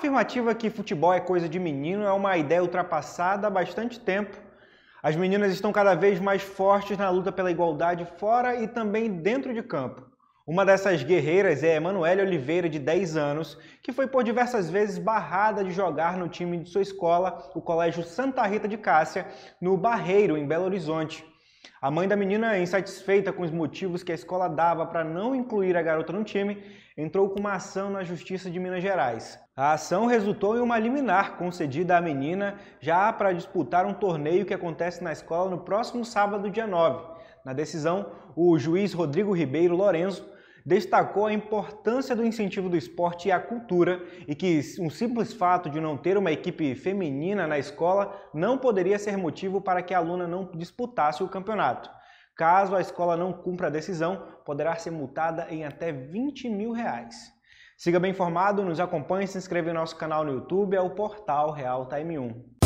A afirmativa que futebol é coisa de menino é uma ideia ultrapassada há bastante tempo. As meninas estão cada vez mais fortes na luta pela igualdade fora e também dentro de campo. Uma dessas guerreiras é Emanuele Oliveira, de 10 anos, que foi por diversas vezes barrada de jogar no time de sua escola, o Colégio Santa Rita de Cássia, no Barreiro, em Belo Horizonte. A mãe da menina, insatisfeita com os motivos que a escola dava para não incluir a garota no time, entrou com uma ação na Justiça de Minas Gerais. A ação resultou em uma liminar concedida à menina já para disputar um torneio que acontece na escola no próximo sábado, dia 9. Na decisão, o juiz Rodrigo Ribeiro Lourenço destacou a importância do incentivo do esporte e à cultura e que um simples fato de não ter uma equipe feminina na escola não poderia ser motivo para que a aluna não disputasse o campeonato. Caso a escola não cumpra a decisão, poderá ser multada em até R$20 mil. Siga bem informado, nos acompanhe e se inscreva no nosso canal no YouTube, é o Portal Real Time 1.